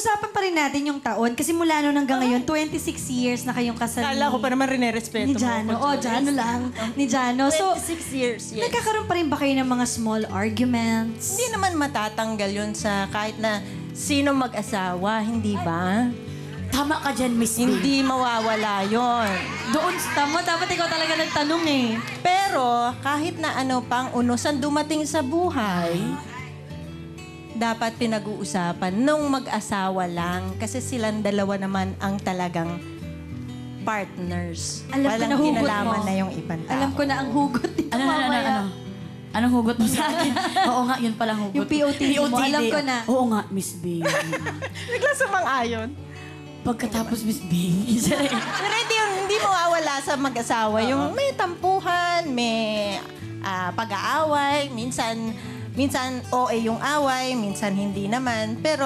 pag-usapan pa rin natin yung taon kasi mula noon hanggang ngayon, 26 years na kayong kasal. Kala ko pa naman rinerespeto mo. Ni Janno. Oh, Janno lang. Ni Janno. 26 so, years, yes. Nagkakaroon pa rin ba kayo ng mga small arguments? Hindi naman matatanggal yun sa kahit na sino mag-asawa, hindi ba? Tama ka dyan, Miss. Hindi mawawala yun. Doon, dapat ikaw talaga nagtanong eh. Pero kahit na ano pang unusan dumating sa buhay, dapat pinag-uusapan nung mag-asawa lang kasi silang dalawa naman ang talagang partners. Alam walang ko na kinalaman mo. Na yung ibang tao. Alam ko na ang hugot nito. Anong hugot mo sa akin? Oo nga, yun palang hugot. Yung POTD mo, alam ko na. Oo nga, Miss Bing. Bigla sumang-ayon. Pagkatapos, Miss Bing. Pero hindi mawawala sa mag-asawa. Yung may tampuhan, may pag-aaway, minsan OA yung away, minsan hindi naman. Pero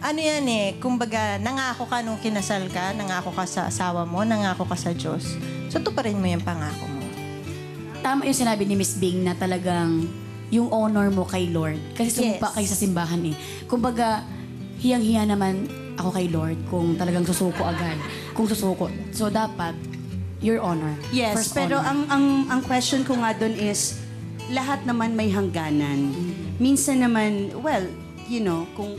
ano yan eh, kumbaga nangako ka nung kinasal ka, nangako ka sa asawa mo, nangako ka sa Diyos. So tuparin mo yung pangako mo. Tama yung sinabi ni Miss Bing na talagang yung honor mo kay Lord. Kasi sumpa kayo sa simbahan eh. Kumbaga, hiyang-hiya naman ako kay Lord kung talagang susuko agad. Kung susuko. So dapat, your honor. Yes, first pero honor. Ang question ko nga dun is, lahat naman may hangganan. Minsan naman, well, you know, kung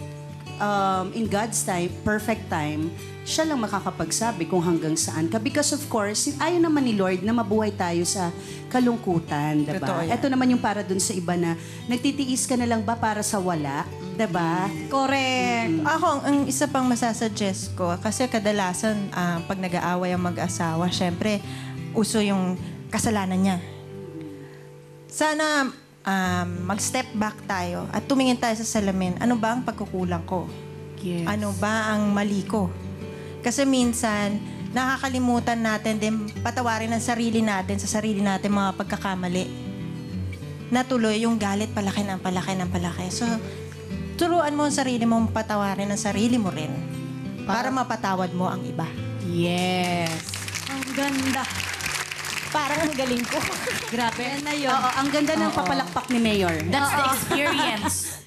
in God's time, perfect time, siya lang makakapagsabi kung hanggang saan ka. Because of course, ayaw naman ni Lord na mabuhay tayo sa kalungkutan, diba? Ito naman yung para dun sa iba na nagtitiis ka na lang ba para sa wala, diba? Correct. Ako, ang isa pang masasuggest ko, kasi kadalasan pag nag-aaway ang mag-asawa, syempre, uso yung kasalanan niya. Sana mag-step back tayo at tumingin tayo sa salamin. Ano ba ang pagkukulang ko? Yes. Ano ba ang mali ko? Kasi minsan, nakakalimutan natin din patawarin ang sarili natin sa sarili natin mga pagkakamali. Natuloy yung galit palaki ng palaki ng palaki. So, turuan mo ang sarili mo patawarin ang sarili mo rin para mapatawad mo ang iba. Yes! Ang ganda! Parang ang galing ko. Grabe. Yan na yun. Oo, ang ganda ng papalakpak ni Mayor. That's the experience.